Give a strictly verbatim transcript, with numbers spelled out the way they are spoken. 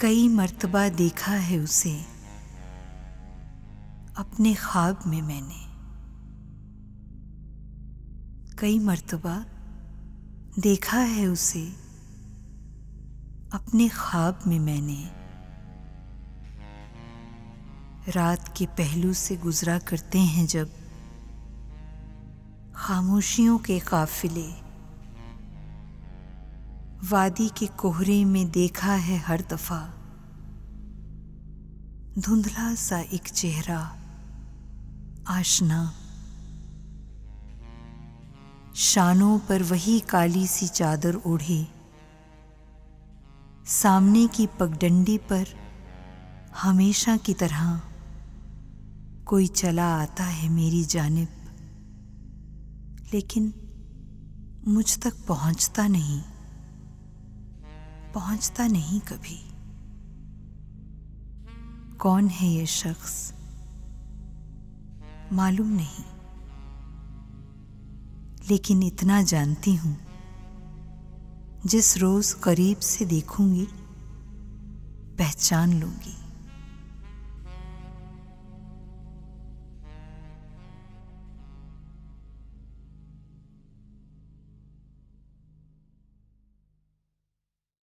कई मर्तबा देखा है उसे अपने ख्वाब में मैंने, कई मर्तबा देखा है उसे अपने ख्वाब में मैंने। रात के पहलू से गुजरा करते हैं जब खामोशियों के काफिले, वादी के कोहरे में देखा है हर दफा धुंधला सा एक चेहरा आशना, शानों पर वही काली सी चादर ओढ़ी, सामने की पगडंडी पर हमेशा की तरह कोई चला आता है मेरी जानिब, लेकिन मुझ तक पहुंचता नहीं, पहुंचता नहीं कभी। कौन है ये शख्स मालूम नहीं, लेकिन इतना जानती हूं जिस रोज करीब से देखूंगी पहचान लूंगी।